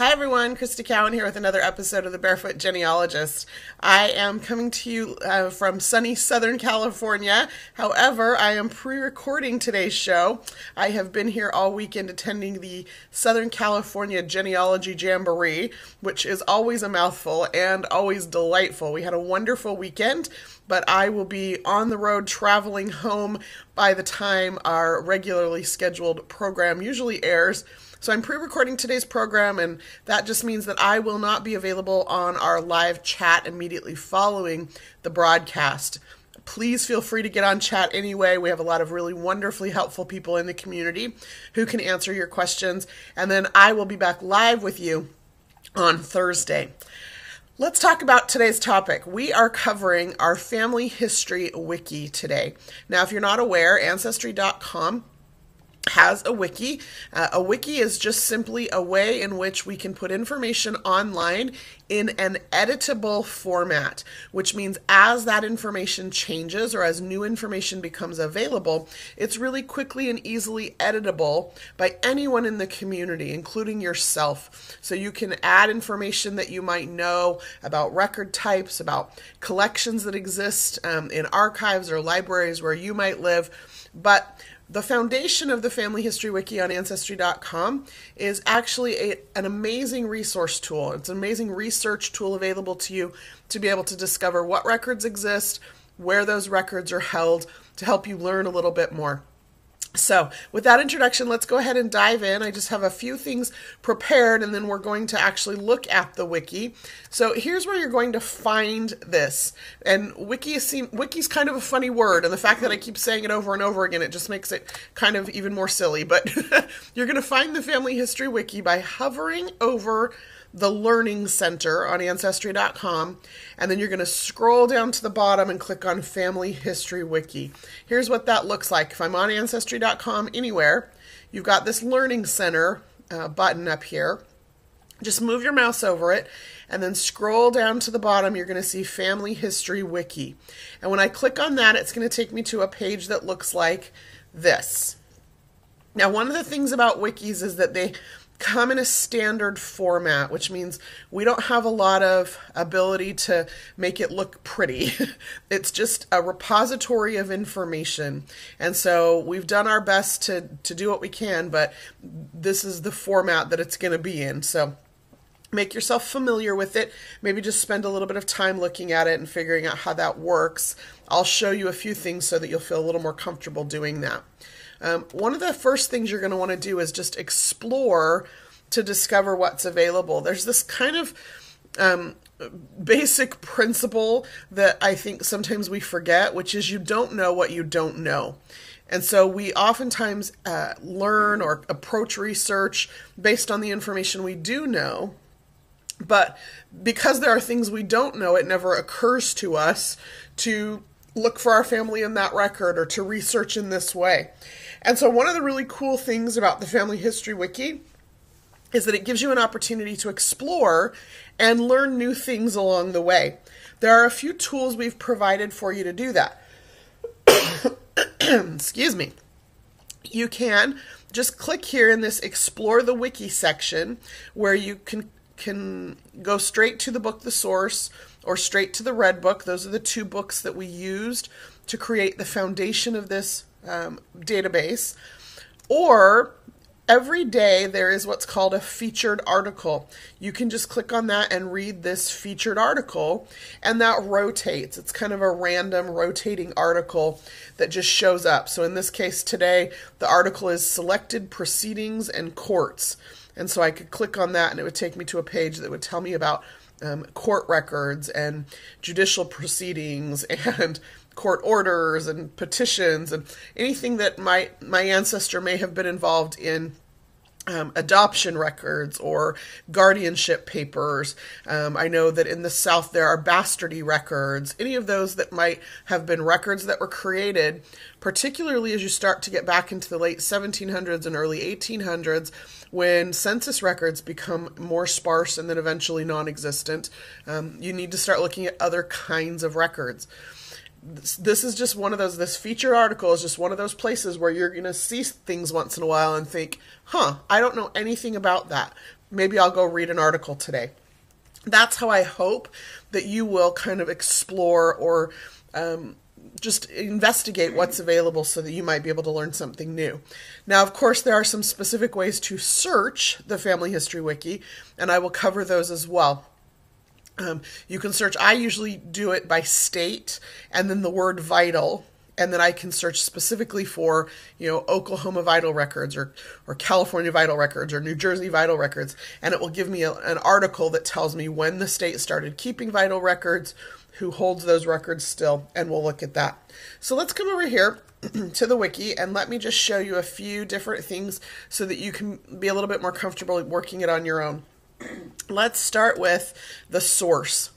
Hi everyone, Crista Cowan here with another episode of the Barefoot Genealogist. I am coming to you from sunny Southern California. However, I am pre-recording today's show. I have been here all weekend attending the Southern California Genealogy Jamboree, which is always a mouthful and always delightful. We had a wonderful weekend, but I will be on the road traveling home by the time our regularly scheduled program usually airs. So I'm pre-recording today's program, and that just means that I will not be available on our live chat immediately following the broadcast. Please feel free to get on chat anyway. We have a lot of really wonderfully helpful people in the community who can answer your questions, and then I will be back live with you on Thursday. Let's talk about today's topic. We are covering our Family History Wiki today. Now, if you're not aware, Ancestry.com has a wiki. A wiki is just simply a way in which we can put information online in an editable format, which means as that information changes or as new information becomes available, it's really quickly and easily editable by anyone in the community, including yourself. So you can add information that you might know about record types, about collections that exist in archives or libraries where you might live. But the foundation of the Family History Wiki on Ancestry.com is actually an amazing resource tool. It's an amazing research tool available to you to be able to discover what records exist, where those records are held, to help you learn a little bit more. So with that introduction, let's go ahead and dive in. I just have a few things prepared, and then we're going to actually look at the wiki. So here's where you're going to find this. And wiki's kind of a funny word, and the fact that I keep saying it over and over again, it just makes it kind of even more silly. But you're going to find the Family History Wiki by hovering over the Learning Center on Ancestry.com, and then you're going to scroll down to the bottom and click on Family History Wiki. Here's what that looks like. If I'm on Ancestry.com anywhere, you've got this Learning Center button up here. Just move your mouse over it, and then scroll down to the bottom. You're going to see Family History Wiki. And when I click on that, it's going to take me to a page that looks like this. Now, one of the things about wikis is that they come in a standard format, which means we don't have a lot of ability to make it look pretty. It's just a repository of information. And so we've done our best to do what we can, but this is the format that it's going to be in. So make yourself familiar with it. Maybe just spend a little bit of time looking at it and figuring out how that works. I'll show you a few things so that you'll feel a little more comfortable doing that. One of the first things you're going to want to do is just explore to discover what's available. There's this kind of basic principle that I think sometimes we forget, which is you don't know what you don't know. And so we oftentimes learn or approach research based on the information we do know. But because there are things we don't know, it never occurs to us to look for our family in that record or to research in this way. And so one of the really cool things about the Family History Wiki is that it gives you an opportunity to explore and learn new things along the way. There are a few tools we've provided for you to do that. Excuse me. You can just click here in this Explore the Wiki section, where you can go straight to the book, The Source, or straight to the Red Book. Those are the two books that we used to create the foundation of this database. Or every day there is what's called a featured article. You can just click on that and read this featured article, and that rotates. It's kind of a random rotating article that just shows up. So in this case today, the article is Selected Proceedings and Courts. And so I could click on that, and it would take me to a page that would tell me about court records and judicial proceedings and court orders and petitions and anything that my ancestor may have been involved in, adoption records or guardianship papers. I know that in the South there are bastardy records, any of those that might have been records that were created, particularly as you start to get back into the late 1700s and early 1800s, when census records become more sparse and then eventually non-existent. You need to start looking at other kinds of records. this is just one of those, this feature article is just one of those places where you're going to see things once in a while and think, huh, I don't know anything about that. Maybe I'll go read an article today. That's how I hope that you will kind of explore or just investigate what's available so that you might be able to learn something new. Now, of course, there are some specific ways to search the Family History Wiki, and I will cover those as well. You can search, I usually do it by state and then the word vital, and then I can search specifically for, you know, Oklahoma vital records or California vital records or New Jersey vital records, and it will give me an article that tells me when the state started keeping vital records, who holds those records still, and we'll look at that. So let's come over here to the wiki and let me just show you a few different things so that you can be a little bit more comfortable working it on your own. Let's start with The Source.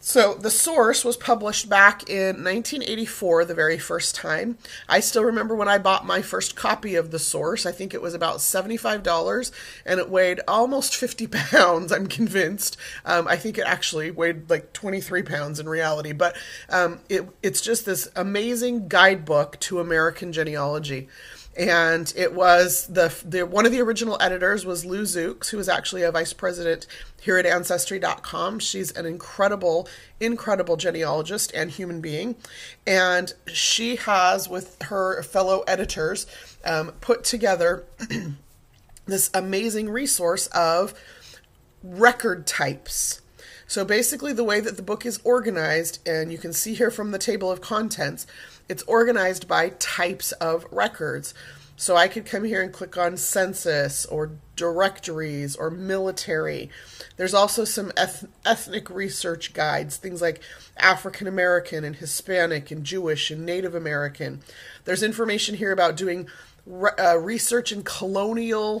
So The Source was published back in 1984 the very first time. I still remember when I bought my first copy of The Source. I think it was about $75 and it weighed almost 50 pounds, I'm convinced. I think it actually weighed like 23 pounds in reality, but it's just this amazing guidebook to American genealogy. And it was one of the original editors was Lou Zooks, who is actually a vice president here at Ancestry.com. She's an incredible, incredible genealogist and human being. And she has, with her fellow editors, put together this amazing resource of record types. So basically the way that the book is organized, and you can see here from the table of contents, it's organized by types of records. So I could come here and click on census or directories or military. There's also some ethnic research guides, things like African American and Hispanic and Jewish and Native American. There's information here about doing research in colonial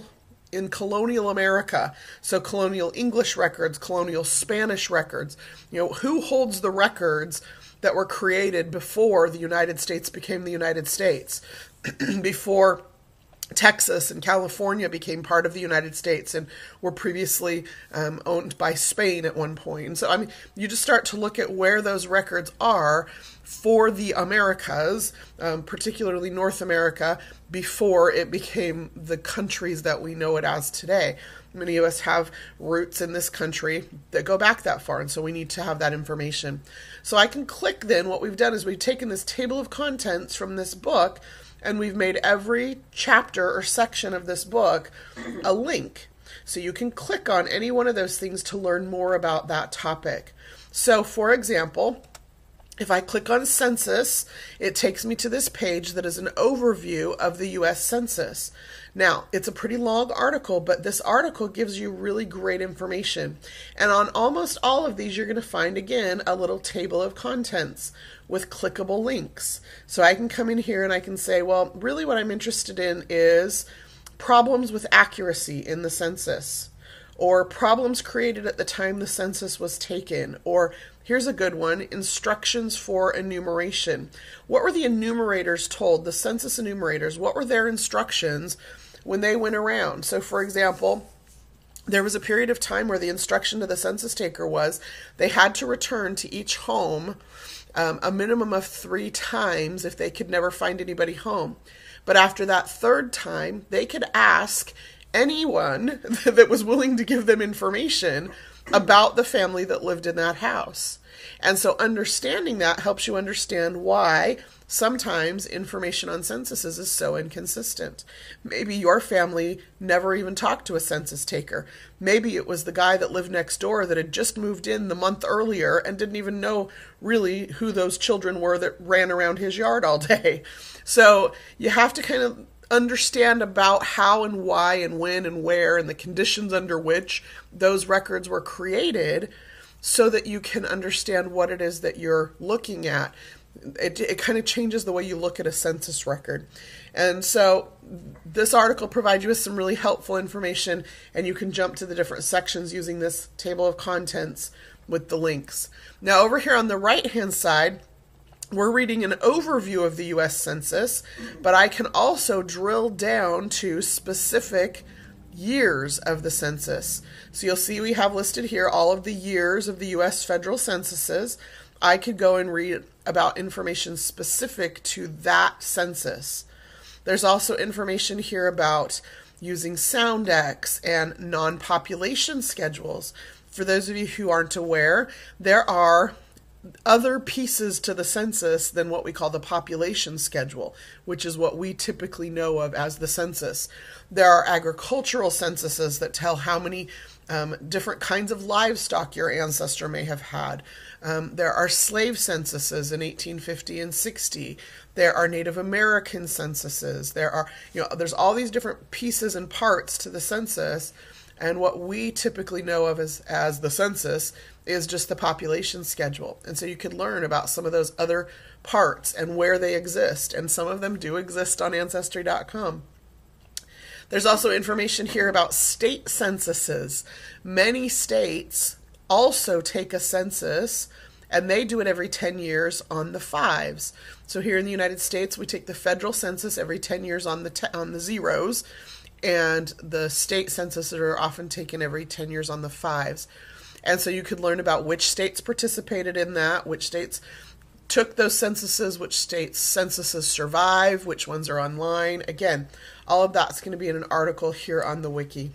America, so colonial English records, colonial Spanish records, you know, who holds the records that were created before the United States became the United States, before Texas and California became part of the United States and were previously owned by Spain at one point. And so, I mean, you just start to look at where those records are for the Americas, particularly North America, before it became the countries that we know it as today. Many of us have roots in this country that go back that far, and so we need to have that information. So I can click then. What we've done is we've taken this table of contents from this book, and we've made every chapter or section of this book a link. So you can click on any one of those things to learn more about that topic. So, for example, if I click on census, it takes me to this page that is an overview of the U.S. Census. Now, it's a pretty long article, but this article gives you really great information. And on almost all of these, you're going to find, again, a little table of contents with clickable links. So I can come in here and I can say, well, really what I'm interested in is problems with accuracy in the census, or problems created at the time the census was taken, or here's a good one, instructions for enumeration. What were the enumerators told, the census enumerators, what were their instructions when they went around? So for example, there was a period of time where the instruction to the census taker was they had to return to each home a minimum of 3 times if they could never find anybody home. But after that 3rd time, they could ask anyone that was willing to give them information about the family that lived in that house. And so understanding that helps you understand why sometimes information on censuses is so inconsistent. Maybe your family never even talked to a census taker. Maybe it was the guy that lived next door that had just moved in the month earlier and didn't even know really who those children were that ran around his yard all day. So you have to kind of understand about how and why and when and where and the conditions under which those records were created so that you can understand what it is that you're looking at. It kind of changes the way you look at a census record. And so this article provides you with some really helpful information, and you can jump to the different sections using this table of contents with the links. Now over here on the right-hand side, we're reading an overview of the U.S. Census, but I can also drill down to specific years of the census. So you'll see we have listed here all of the years of the U.S. federal censuses, I could go and read about information specific to that census. There's also information here about using Soundex and non-population schedules. For those of you who aren't aware, there are other pieces to the census than what we call the population schedule, which is what we typically know of as the census. There are agricultural censuses that tell how many different kinds of livestock your ancestor may have had. There are slave censuses in 1850 and 60. There are Native American censuses. There are, there's all these different pieces and parts to the census, and what we typically know of as the census is just the population schedule. And so you could learn about some of those other parts and where they exist, and some of them do exist on Ancestry.com. There's also information here about state censuses. Many states also take a census, and they do it every 10 years on the fives. So here in the United States, we take the federal census every 10 years on the zeros, and the state censuses are often taken every 10 years on the fives. And so you could learn about which states participated in that, which states took those censuses, which states' censuses survive, which ones are online. Again, all of that's going to be in an article here on the wiki.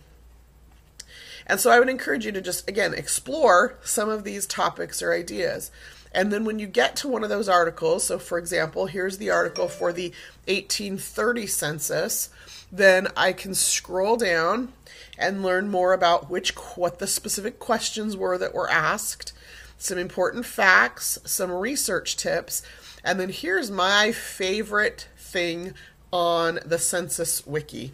And so I would encourage you to just, again, explore some of these topics or ideas. And then when you get to one of those articles, so for example, here's the article for the 1830 census, then I can scroll down and learn more about what the specific questions were that were asked, some important facts, some research tips, and then here's my favorite thing on the Census Wiki.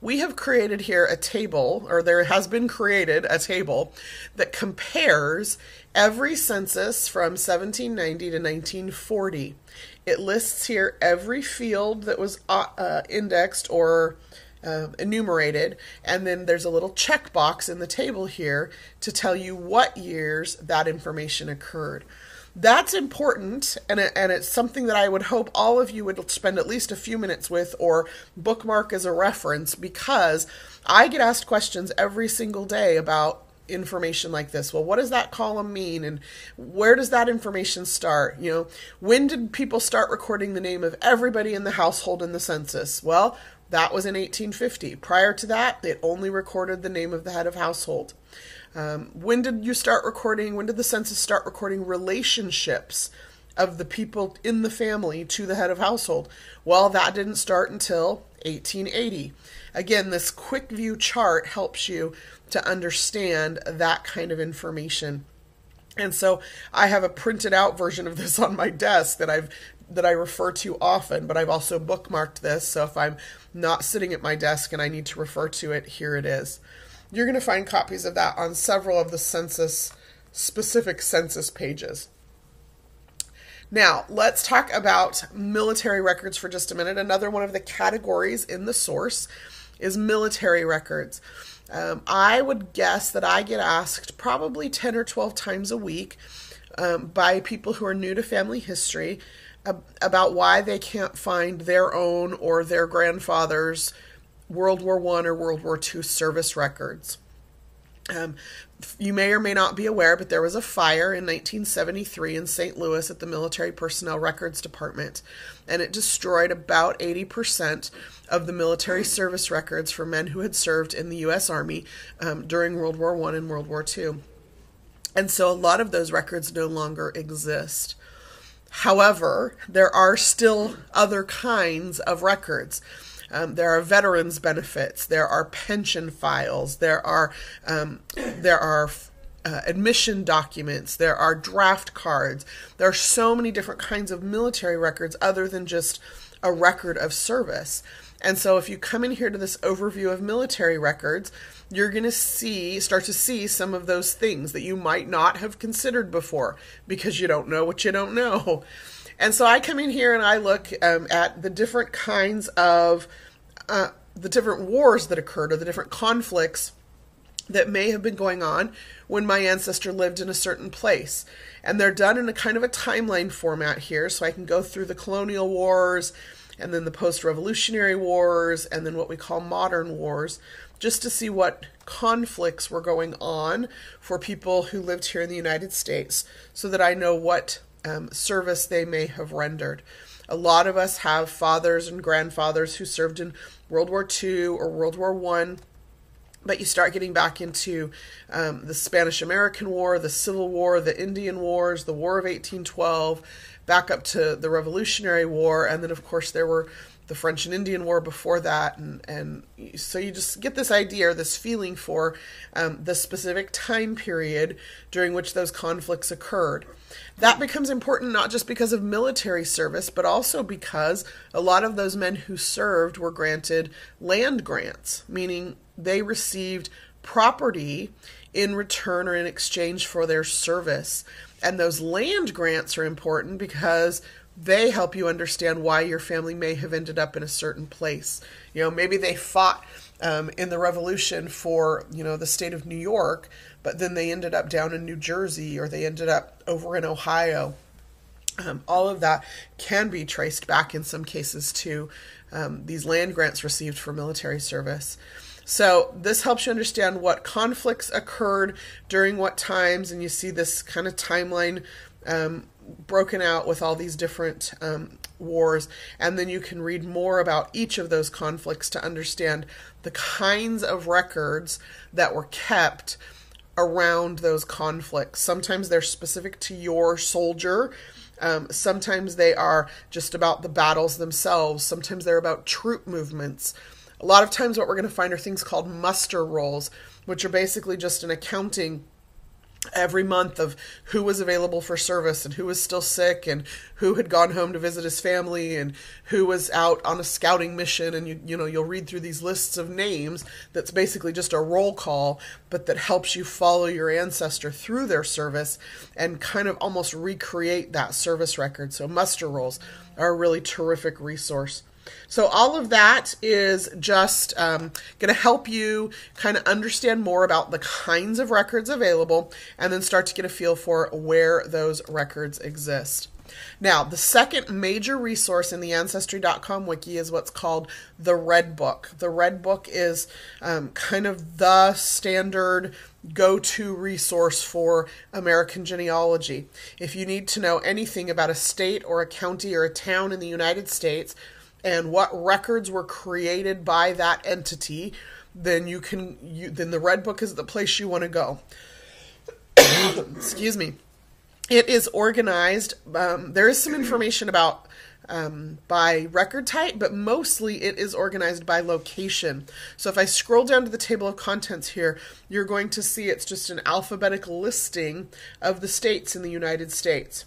We have created here a table, or there has been created a table that compares every census from 1790 to 1940. It lists here every field that was indexed or enumerated, and then there's a little checkbox in the table here to tell you what years that information occurred. That's important, and it's something that I would hope all of you would spend at least a few minutes with or bookmark as a reference, because I get asked questions every single day about information like this. Well, what does that column mean, and where does that information start? When did people start recording the name of everybody in the household in the census? Well, that was in 1850. Prior to that, it only recorded the name of the head of household. When did the census start recording relationships of the people in the family to the head of household? Well, that didn't start until 1880. Again, this quick view chart helps you to understand that kind of information. And so I have a printed out version of this on my desk that I refer to often, but I've also bookmarked this, so if I'm not sitting at my desk and I need to refer to it, here it is. You're going to find copies of that on several of the specific census pages. Now, let's talk about military records for just a minute. Another one of the categories in the source is military records. I would guess that I get asked probably 10 or 12 times a week by people who are new to family history about why they can't find their own or their grandfather's World War I or World War II service records. You may or may not be aware, but there was a fire in 1973 in St. Louis at the Military Personnel Records Department, and it destroyed about 80% of the military service records for men who had served in the U.S. Army during World War I and World War II. And so a lot of those records no longer exist. However, there are still other kinds of records. There are veterans benefits, there are pension files, there are admission documents, there are draft cards. There are so many different kinds of military records other than just a record of service. And so if you come in here to this overview of military records, you're going to start to see some of those things that you might not have considered before because you don't know what you don't know. And so I come in here and I look at the different kinds of the different wars that occurred, or the different conflicts that may have been going on when my ancestor lived in a certain place. And they're done in a kind of a timeline format here, so I can go through the colonial wars and then the post-revolutionary wars and then what we call modern wars, just to see what conflicts were going on for people who lived here in the United States so that I know what service they may have rendered. A lot of us have fathers and grandfathers who served in World War II or World War I, but you start getting back into the Spanish-American War, the Civil War, the Indian Wars, the War of 1812, back up to the Revolutionary War, and then of course there were the French and Indian War before that, and so you just get this idea or this feeling for the specific time period during which those conflicts occurred. That becomes important not just because of military service, but also because a lot of those men who served were granted land grants, meaning they received property in return or in exchange for their service. And those land grants are important because they help you understand why your family may have ended up in a certain place. You know, maybe they fought in the Revolution for, you know, the state of New York, but then they ended up down in New Jersey, or they ended up over in Ohio. All of that can be traced back in some cases to these land grants received for military service. So this helps you understand what conflicts occurred during what times, and you see this kind of timeline broken out with all these different wars, and then you can read more about each of those conflicts to understand the kinds of records that were kept around those conflicts. Sometimes they're specific to your soldier. Sometimes they are just about the battles themselves. Sometimes they're about troop movements. A lot of times what we're going to find are things called muster rolls, which are basically just an accounting every month of who was available for service and who was still sick and who had gone home to visit his family and who was out on a scouting mission. And you know, you'll read through these lists of names. That's basically just a roll call, but that helps you follow your ancestor through their service and kind of almost recreate that service record. So muster rolls are a really terrific resource. So all of that is just going to help you kind of understand more about the kinds of records available and then start to get a feel for where those records exist. Now, the second major resource in the Ancestry.com wiki is what's called the Red Book. The Red Book is kind of the standard go-to resource for American genealogy. If you need to know anything about a state or a county or a town in the United States, and what records were created by that entity, then you can, then the Red Book is the place you want to go. Excuse me. It is organized. There is some information about by record type, but mostly it is organized by location. So if I scroll down to the table of contents here, you're going to see it's just an alphabetical listing of the states in the United States.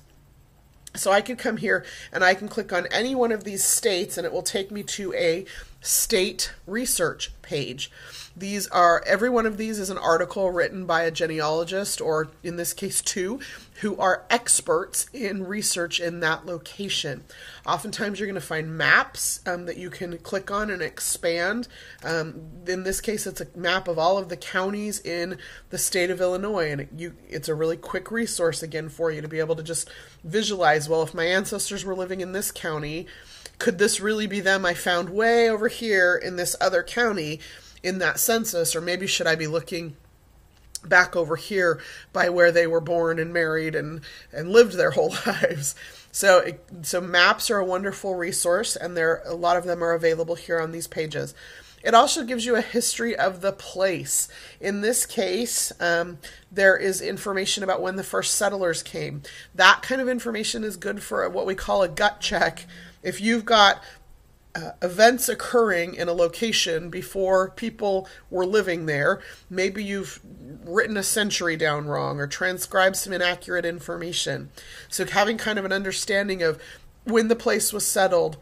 So I could come here and I can click on any one of these states and it will take me to a state research page. These are, every one of these is an article written by a genealogist, or in this case two, who are experts in research in that location. Oftentimes you're going to find maps that you can click on and expand. In this case, it's a map of all of the counties in the state of Illinois, and it's a really quick resource again for you to be able to just visualize, well, if my ancestors were living in this county, could this really be them I found way over here in this other county in that census? Or maybe should I be looking back over here by where they were born and married and lived their whole lives? So maps are a wonderful resource, and a lot of them are available here on these pages. It also gives you a history of the place. In this case, there is information about when the first settlers came. That kind of information is good for what we call a gut check. If you've got events occurring in a location before people were living there, maybe you've written a century down wrong or transcribed some inaccurate information. So having kind of an understanding of when the place was settled,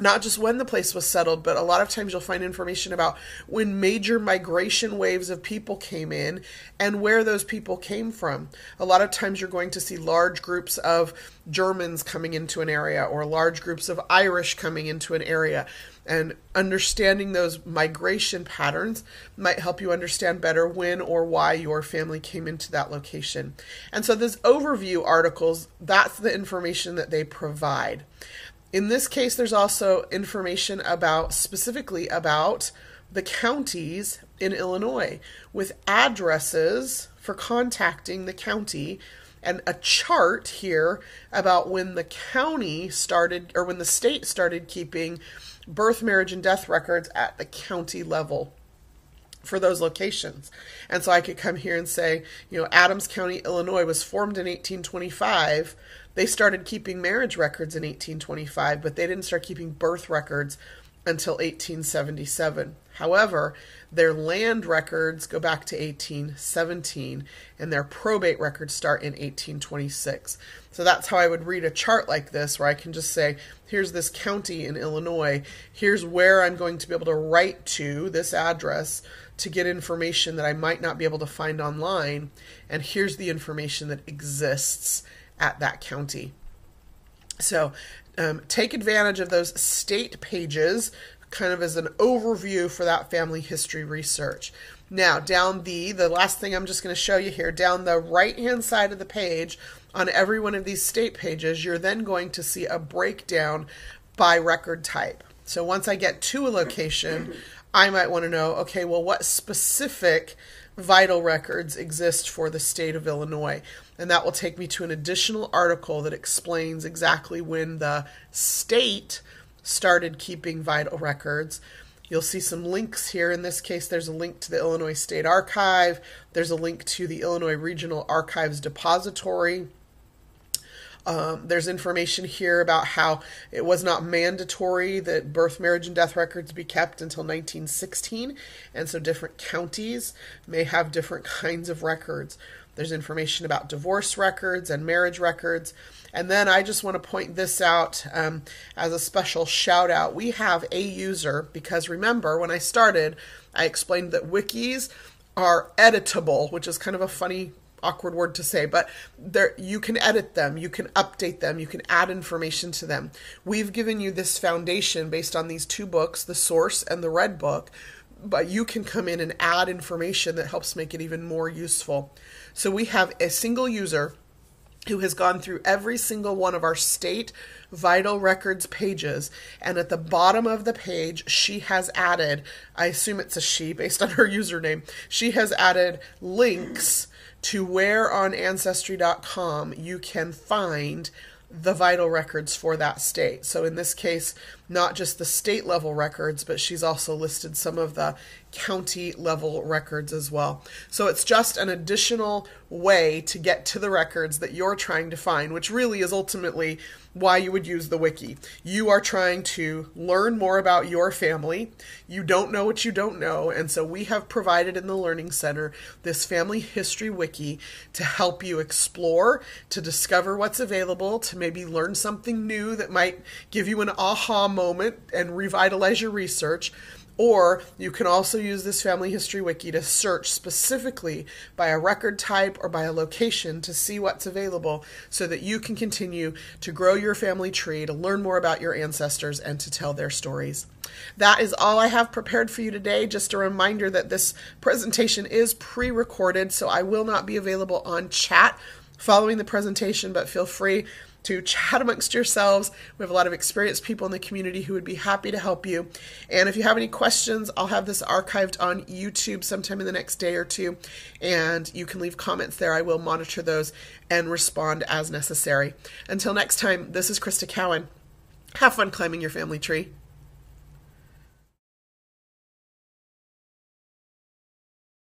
not just when the place was settled, but a lot of times you'll find information about when major migration waves of people came in and where those people came from. A lot of times you're going to see large groups of Germans coming into an area or large groups of Irish coming into an area. And understanding those migration patterns might help you understand better when or why your family came into that location. And so those overview articles, that's the information that they provide. In this case, there's also information about, specifically about the counties in Illinois with addresses for contacting the county and a chart here about when the county started, or when the state started keeping birth, marriage, and death records at the county level for those locations. And so I could come here and say, you know, Adams County, Illinois was formed in 1825. They started keeping marriage records in 1825, but they didn't start keeping birth records until 1877. However, their land records go back to 1817, and their probate records start in 1826. So that's how I would read a chart like this, where I can just say, here's this county in Illinois, here's where I'm going to be able to write to this address to get information that I might not be able to find online, and here's the information that exists at that county. So take advantage of those state pages kind of as an overview for that family history research. Now, down the last thing I'm just going to show you here, down the right-hand side of the page, on every one of these state pages, you're then going to see a breakdown by record type. So once I get to a location, I might want to know, okay, well, what specific vital records exist for the state of Illinois? And that will take me to an additional article that explains exactly when the state started keeping vital records. You'll see some links here. In this case, there's a link to the Illinois State Archive. There's a link to the Illinois Regional Archives Depository. There's information here about how it was not mandatory that birth, marriage, and death records be kept until 1916, and so different counties may have different kinds of records. There's information about divorce records and marriage records. And then I just want to point this out as a special shout out. We have a user, because remember when I started, I explained that wikis are editable, which is kind of a funny, awkward word to say, but there, you can edit them, you can update them, you can add information to them. We've given you this foundation based on these two books, The Source and the Red Book, but you can come in and add information that helps make it even more useful. So we have a single user who has gone through every single one of our state vital records pages, and at the bottom of the page she has added, I assume it's a she based on her username, she has added links to where on Ancestry.com you can find the vital records for that state. So in this case, not just the state level records, but she's also listed some of the county level records as well. So it's just an additional way to get to the records that you're trying to find, which really is ultimately why you would use the wiki. You are trying to learn more about your family. You don't know what you don't know, and so we have provided in the Learning Center this Family History Wiki to help you explore, to discover what's available, to maybe learn something new that might give you an aha moment and revitalize your research. Or you can also use this Family History Wiki to search specifically by a record type or by a location to see what's available so that you can continue to grow your family tree, to learn more about your ancestors, and to tell their stories. That is all I have prepared for you today. Just a reminder that this presentation is pre-recorded, so I will not be available on chat following the presentation, but feel free to chat amongst yourselves. We have a lot of experienced people in the community who would be happy to help you. And if you have any questions, I'll have this archived on YouTube sometime in the next day or two, and you can leave comments there. I will monitor those and respond as necessary. Until next time, this is Crista Cowan. Have fun climbing your family tree.